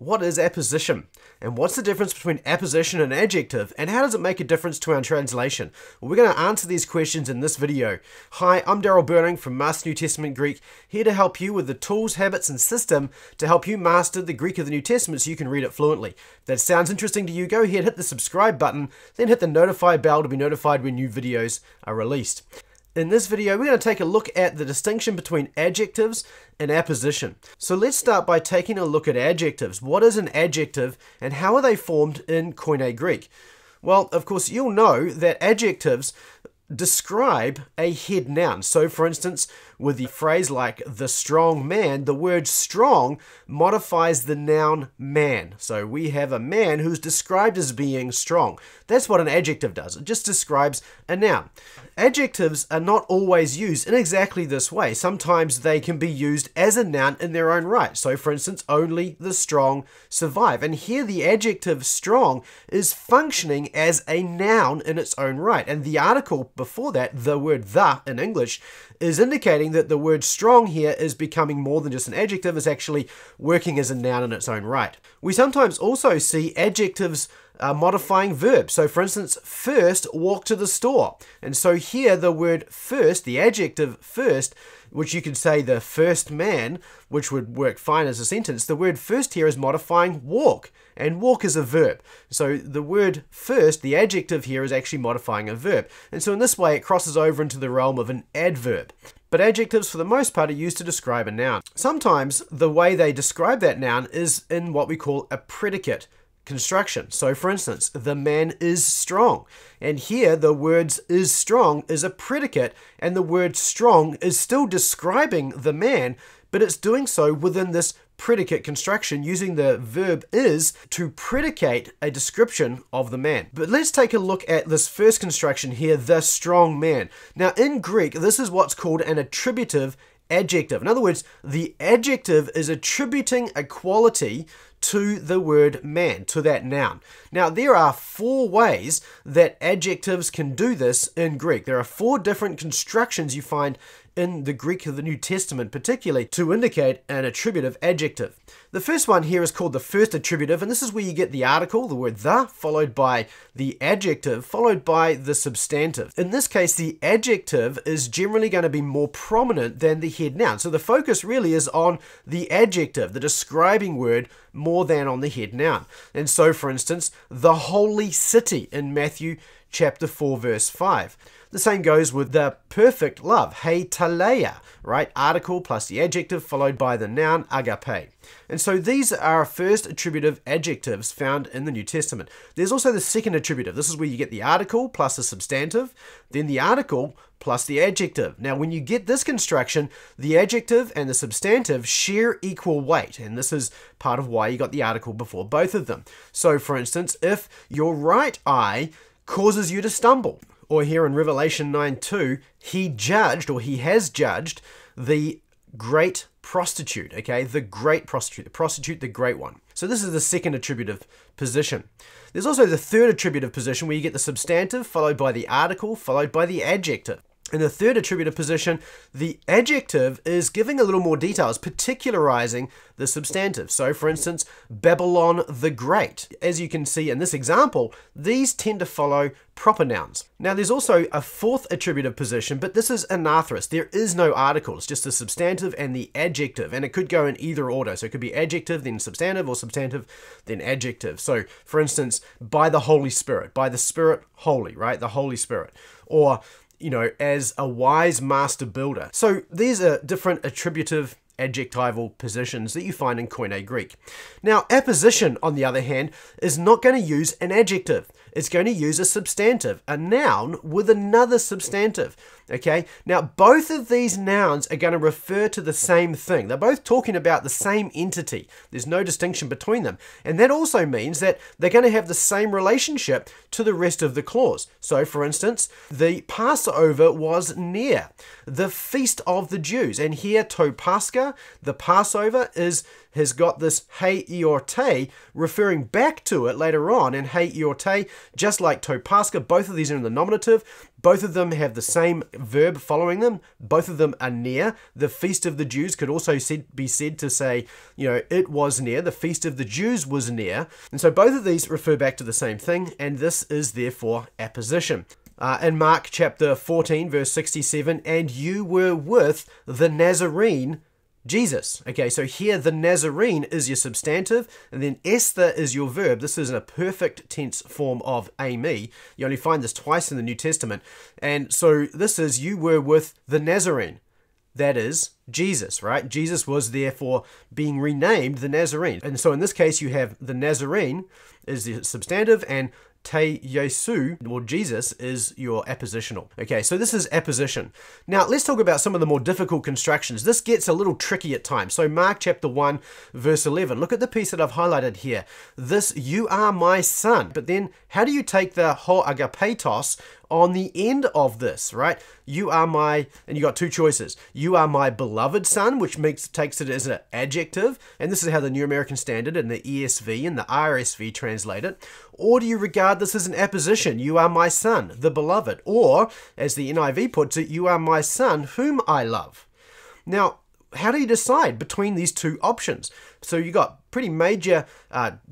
What is apposition? And what's the difference between apposition and adjective? And how does it make a difference to our translation? Well, we're going to answer these questions in this video. Hi, I'm Darryl Burning from Master New Testament Greek, here to help you with the tools, habits, and system to help you master the Greek of the New Testament so you can read it fluently. If that sounds interesting to you, go ahead, hit the subscribe button, then hit the notify bell to be notified when new videos are released. In this video, we're going to take a look at the distinction between adjectives and apposition. So let's start by taking a look at adjectives. What is an adjective and how are they formed in Koine Greek? Well, of course, you'll know that adjectives describe a head noun. So for instance, with the phrase like the strong man, the word strong modifies the noun man. So we have a man who's described as being strong. That's what an adjective does. It just describes a noun. Adjectives are not always used in exactly this way. Sometimes they can be used as a noun in their own right. So for instance, only the strong survive. And here the adjective strong is functioning as a noun in its own right. And the article before that, the word the in English, is indicating that the word strong here is becoming more than just an adjective, it's actually working as a noun in its own right. We sometimes also see adjectives modifying verbs. So for instance, first, walk to the store. And so here the word first, the adjective first, which you could say the first man, which would work fine as a sentence, the word first here is modifying walk, and walk is a verb. So the word first, the adjective here, is actually modifying a verb. And so in this way, it crosses over into the realm of an adverb. But adjectives, for the most part, are used to describe a noun. Sometimes the way they describe that noun is in what we call a predicate construction. So for instance, the man is strong. And here the words is strong is a predicate, and the word strong is still describing the man, but it's doing so within this predicate construction, using the verb is to predicate a description of the man. But let's take a look at this first construction here, the strong man. Now in Greek, this is what's called an attributive adjective. In other words, the adjective is attributing a quality to the word man, to that noun. Now, there are four ways that adjectives can do this in Greek. There are four different constructions you find in the Greek of the New Testament, particularly to indicate an attributive adjective. The first one here is called the first attributive, and this is where you get the article, the word the, followed by the adjective, followed by the substantive. In this case, the adjective is generally going to be more prominent than the head noun. So the focus really is on the adjective, the describing word, more than on the head noun. And so, for instance, the holy city in Matthew chapter 4, verse 5. The same goes with the perfect love, heitaleia, right? Article plus the adjective followed by the noun, agape. And so these are first attributive adjectives found in the New Testament. There's also the second attributive. This is where you get the article plus the substantive, then the article plus the adjective. Now, when you get this construction, the adjective and the substantive share equal weight. And this is part of why you got the article before both of them. So, for instance, if your right eye causes you to stumble, or here in Revelation 9:2, he judged, or he has judged, the great prostitute, okay? The great prostitute, the great one. So this is the second attributive position. There's also the third attributive position where you get the substantive, followed by the article, followed by the adjective. In the third attributive position, the adjective is giving a little more details, particularizing the substantive. So, for instance, Babylon the Great. As you can see in this example, these tend to follow proper nouns. Now, there's also a fourth attributive position, but this is anathrous. There is no article. It's just the substantive and the adjective, and it could go in either order. So it could be adjective, then substantive, or substantive, then adjective. So, for instance, by the Holy Spirit. By the Spirit holy, right? The Holy Spirit. Or, you know, as a wise master builder. So these are different attributive adjectival positions that you find in Koine Greek. Now, apposition, on the other hand, is not going to use an adjective. It's going to use a substantive, a noun with another substantive, okay? Now, both of these nouns are going to refer to the same thing. They're both talking about the same entity. There's no distinction between them. And that also means that they're going to have the same relationship to the rest of the clause. So, for instance, the Passover was near, the feast of the Jews. And here, to Pascha, the Passover has got this hei iorte referring back to it later on, and hei iorte, just like to Pascha, both of these are in the nominative, Both of them have the same verb following them. Both of them are near. The Feast of the Jews could also be said to say, you know, it was near. The Feast of the Jews was near. And so both of these refer back to the same thing, and this is therefore apposition. In Mark chapter 14, verse 67, and you were with the Nazarene Jesus. Okay, so here the Nazarene is your substantive, and then Esther is your verb. This is in a perfect tense form of ami. You only find this twice in the New Testament. And so this is you were with the Nazarene. That is Jesus, right? Jesus was therefore being renamed the Nazarene. And so in this case, you have the Nazarene is the substantive, and Te Jesu, or Jesus, is your appositional. Okay, so this is apposition. Now, let's talk about some of the more difficult constructions. This gets a little tricky at times. So Mark chapter 1, verse 11. Look at the piece that I've highlighted here. This, you are my son. But then, how do you take the ho agapeitos on the end of this, right? You are my, and you got two choices. You are my beloved son, which takes it as an adjective, and this is how the New American Standard and the ESV and the RSV translate it. Or do you regard this as an apposition? You are my son, the beloved. Or, as the NIV puts it, you are my son, whom I love. Now, how do you decide between these two options? So you got pretty major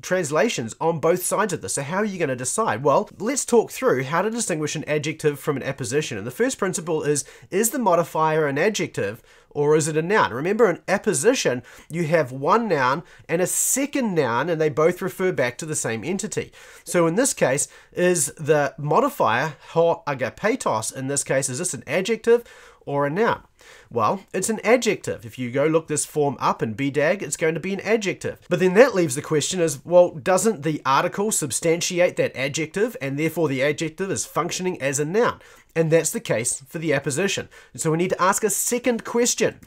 translations on both sides of this. So how are you going to decide? Well, let's talk through how to distinguish an adjective from an apposition. And the first principle is the modifier an adjective or is it a noun? Remember, in apposition, you have one noun and a second noun, and they both refer back to the same entity. So in this case, is the modifier, ho agapeitos, in this case, is this an adjective or a noun? Well, it's an adjective. If you go look this form up in BDAG, it's going to be an adjective. But then that leaves the question as, well, doesn't the article substantiate that adjective, and therefore the adjective is functioning as a noun? And that's the case for the apposition. So we need to ask a second question.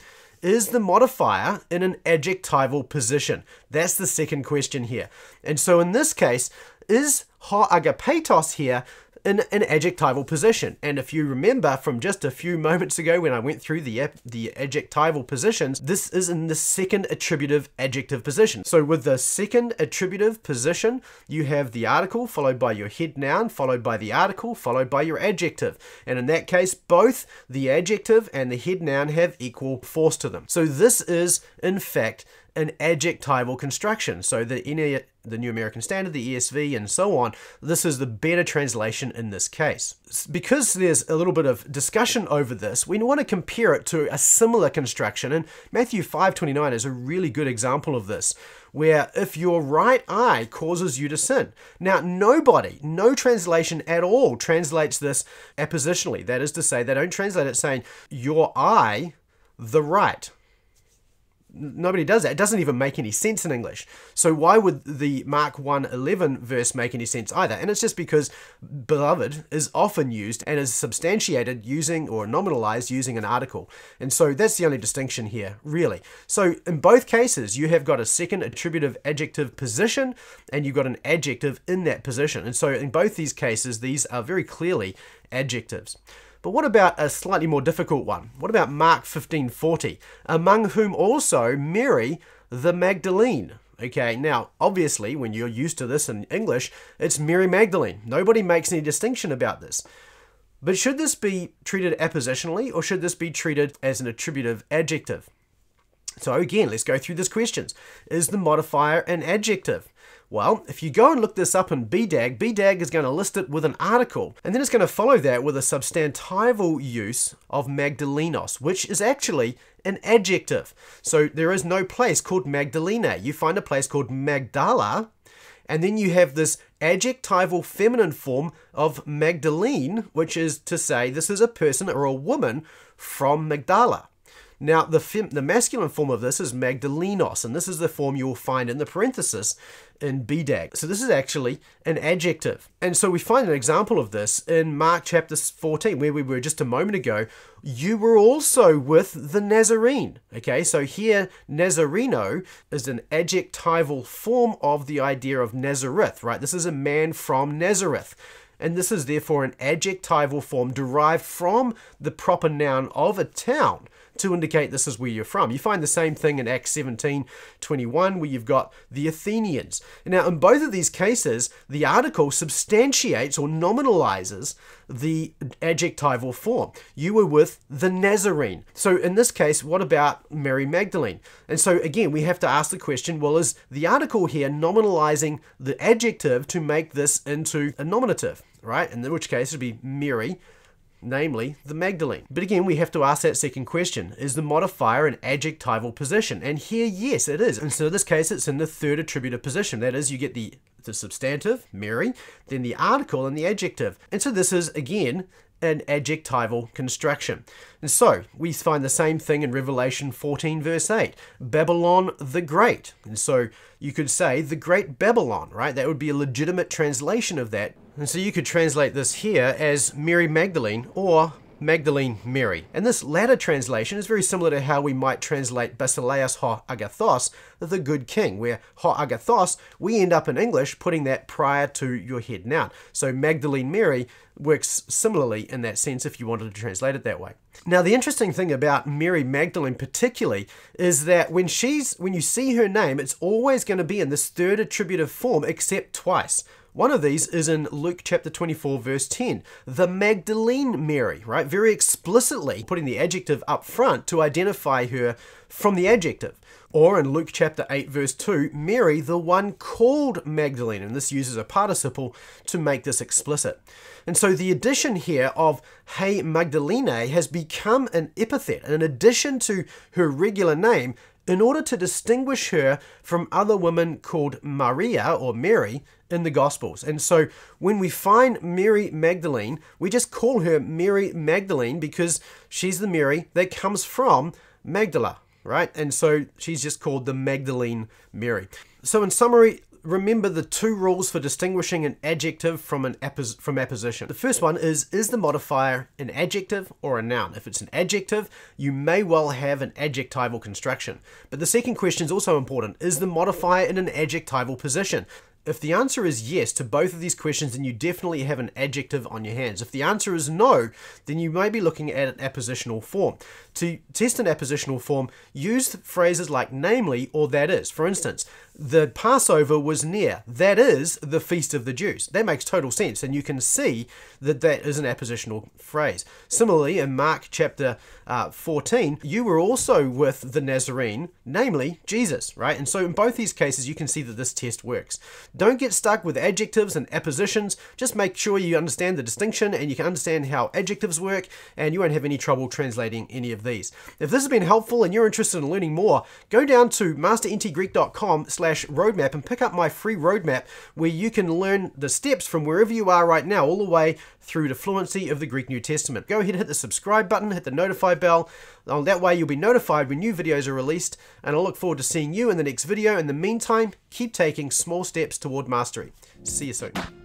Is the modifier in an adjectival position? That's the second question here. And so in this case, is ho agapeitos here in an adjectival position? And if you remember from just a few moments ago when I went through the adjectival positions, this is in the second attributive adjective position. So with the second attributive position, you have the article followed by your head noun, followed by the article, followed by your adjective. And in that case, both the adjective and the head noun have equal force to them. So this is, in fact, an adjectival construction. So the New American Standard, the ESV, and so on, this is the better translation in this case. Because there's a little bit of discussion over this, we want to compare it to a similar construction, and Matthew 5:29 is a really good example of this, where if your right eye causes you to sin. Now, nobody, no translation at all translates this appositionally. That is to say, they don't translate it saying, your eye, the right. Nobody does that. It doesn't even make any sense in English. So why would the Mark 1:11 verse make any sense either? And it's just because beloved is often used and is substantiated using or nominalized using an article. And so that's the only distinction here, really. So in both cases, you have got a second attributive adjective position and you've got an adjective in that position. And so in both these cases, these are very clearly adjectives. But what about a slightly more difficult one? What about Mark 15:40? Among whom also Mary the Magdalene. Okay, now, obviously, when you're used to this in English, it's Mary Magdalene. Nobody makes any distinction about this. But should this be treated appositionally, or should this be treated as an attributive adjective? So again, let's go through these questions. Is the modifier an adjective? Well, if you go and look this up in BDAG, BDAG is going to list it with an article, and then it's going to follow that with a substantival use of Magdalenos, which is actually an adjective. So there is no place called Magdalena. You find a place called Magdala, and then you have this adjectival feminine form of Magdalene, which is to say this is a person or a woman from Magdala. Now, the masculine form of this is Magdalenos, and this is the form you'll find in the parenthesis in BDAG. So this is actually an adjective. And so we find an example of this in Mark chapter 14, where we were just a moment ago. You were also with the Nazarene. Okay, so here, Nazareno is an adjectival form of the idea of Nazareth, right? This is a man from Nazareth. And this is therefore an adjectival form derived from the proper noun of a town to indicate this is where you're from. You find the same thing in Acts 17:21, where you've got the Athenians. Now, in both of these cases, the article substantiates or nominalizes the adjectival form. You were with the Nazarene. So in this case, what about Mary Magdalene? And so again, we have to ask the question, well, is the article here nominalizing the adjective to make this into a nominative, right? In which case it would be Mary, namely the Magdalene. But again, we have to ask that second question. Is the modifier an adjectival position? And here, yes, it is. And so in this case, it's in the third attributive position. That is, you get the substantive, Mary, then the article and the adjective. And so this is, again, an adjectival construction. And so we find the same thing in Revelation 14:8, Babylon the Great. And so you could say the Great Babylon, right? That would be a legitimate translation of that. And so you could translate this here as Mary Magdalene or Magdalene Mary. And this latter translation is very similar to how we might translate Basileus ho agathos, the good king, where ho agathos, we end up in English putting that prior to your head noun. So Magdalene Mary works similarly in that sense if you wanted to translate it that way. Now, the interesting thing about Mary Magdalene particularly is that when you see her name, it's always going to be in this third attributive form except twice. One of these is in Luke chapter 24:10, the Magdalene Mary, right? Very explicitly putting the adjective up front to identify her from the adjective. Or in Luke chapter 8:2, Mary, the one called Magdalene, and this uses a participle to make this explicit. And so the addition here of Hey Magdalene has become an epithet, an addition to her regular name in order to distinguish her from other women called Maria or Mary in the Gospels. And so when we find Mary Magdalene, we just call her Mary Magdalene because she's the Mary that comes from Magdala, right? And so she's just called the Magdalene Mary. So in summary, remember the two rules for distinguishing an adjective from apposition. The first one is the modifier an adjective or a noun? If it's an adjective, you may well have an adjectival construction. But the second question is also important. Is the modifier in an adjectival position? If the answer is yes to both of these questions, then you definitely have an adjective on your hands. If the answer is no, then you may be looking at an appositional form. To test an appositional form, use phrases like namely or that is. For instance, the Passover was near, that is the Feast of the Jews. That makes total sense, and you can see that that is an appositional phrase. Similarly, in Mark chapter 14, you were also with the Nazarene, namely Jesus, right? And so in both these cases, you can see that this test works. Don't get stuck with adjectives and appositions. Just make sure you understand the distinction and you can understand how adjectives work, and you won't have any trouble translating any of these. If this has been helpful and you're interested in learning more, go down to masternewtgreek.com/roadmap and pick up my free roadmap where you can learn the steps from wherever you are right now all the way through to fluency of the Greek New Testament. Go ahead, hit the subscribe button, hit the notify bell. That way you'll be notified when new videos are released, and I look forward to seeing you in the next video. In the meantime, keep taking small steps toward mastery. See you soon.